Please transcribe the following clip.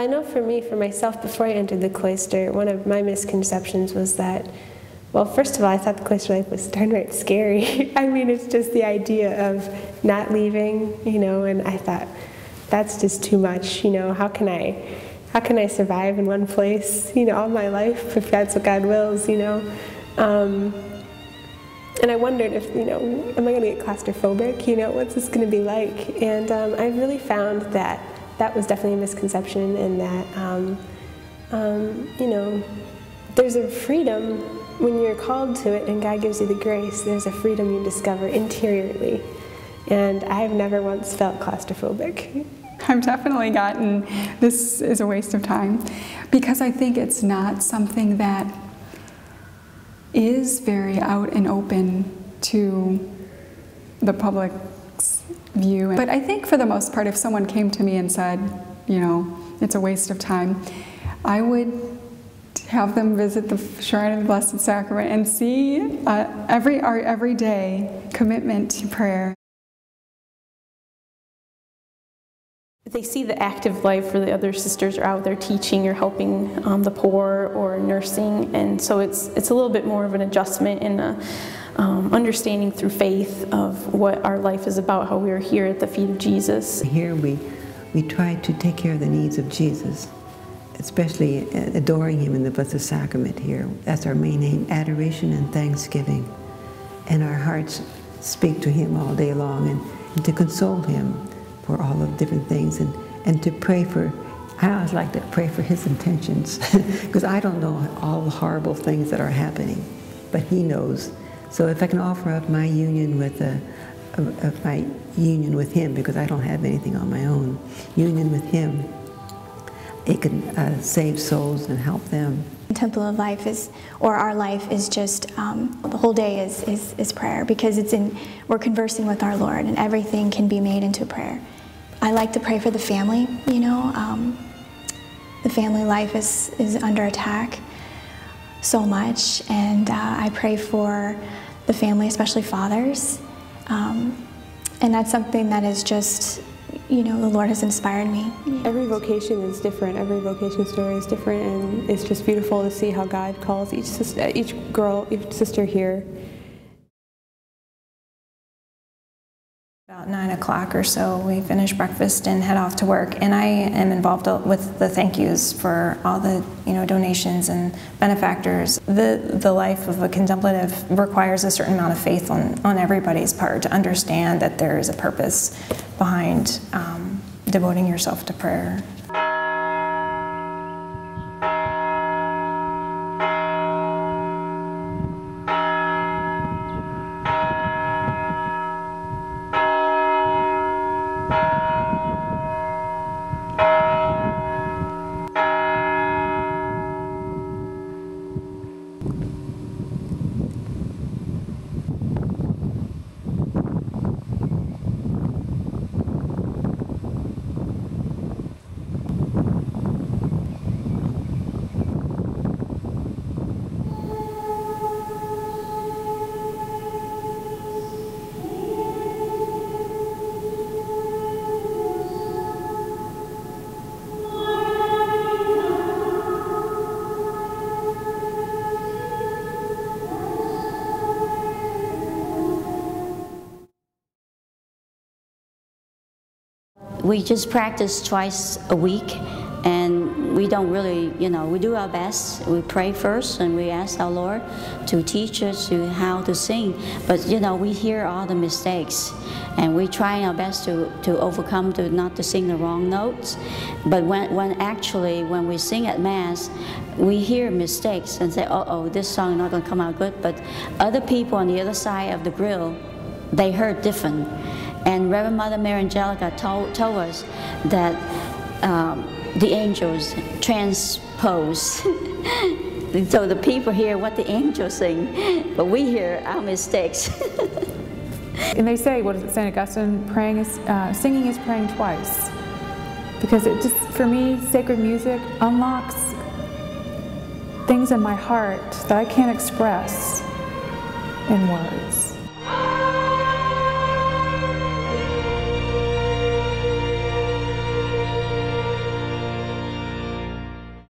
I know for myself, before I entered the cloister, one of my misconceptions was that, well, first of all, I thought the cloister life was downright scary. I mean, it's just the idea of not leaving, you know, and I thought, that's just too much, you know, how can I survive in one place, you know, all my life, if that's what God wills, you know? And I wondered if, you know, am I going to get claustrophobic, you know, what's this going to be like? And I really found that that was definitely a misconception, and that, you know, there's a freedom when you're called to it and God gives you the grace. There's a freedom you discover interiorly, and I've never once felt claustrophobic. I've definitely gotten, this is a waste of time, because I think it's not something that is very out and open to the public's view. But I think for the most part, if someone came to me and said, you know, it's a waste of time, I would have them visit the Shrine of the Blessed Sacrament and see our everyday commitment to prayer. They see the active life where the other sisters are out there teaching or helping the poor or nursing, and so it's a little bit more of an adjustment and a understanding through faith of what our life is about, how we are here at the feet of Jesus. Here we try to take care of the needs of Jesus, especially adoring Him in the Blessed Sacrament here. That's our main aim, adoration and thanksgiving, and our hearts speak to Him all day long, and to console Him for all of different things, and to pray for, I always like to pray for His intentions, because I don't know all the horrible things that are happening, but He knows. So if I can offer up my union with Him, because I don't have anything on my own, union with Him, it can save souls and help them. The Temple of Life is, or our life is just, the whole day is prayer, because it's we're conversing with our Lord, and everything can be made into prayer. I like to pray for the family, you know. The family life is under attack so much, and I pray for the family, especially fathers. And that's something that is just, you know, the Lord has inspired me. Every vocation is different. Every vocation story is different, and it's just beautiful to see how God calls each sister here. About 9 o'clock or so, we finish breakfast and head off to work. And I am involved with the thank yous for all the, you know, donations and benefactors. The life of a contemplative requires a certain amount of faith on everybody's part to understand that there is a purpose behind devoting yourself to prayer. We just practice twice a week, and we don't really, you know, we do our best. We pray first, and we ask our Lord to teach us how to sing. But, you know, we hear all the mistakes, and we try our best to overcome, to not to sing the wrong notes. But when we sing at Mass, we hear mistakes and say, uh-oh, this song is not going to come out good. But other people on the other side of the grill, they heard different. And Reverend Mother Mary Angelica told us that the angels transpose, so the people hear what the angels sing, but we hear our mistakes. And they say, what is it, Saint Augustine? Praying is singing is praying twice, because it just, for me, sacred music unlocks things in my heart that I can't express in words.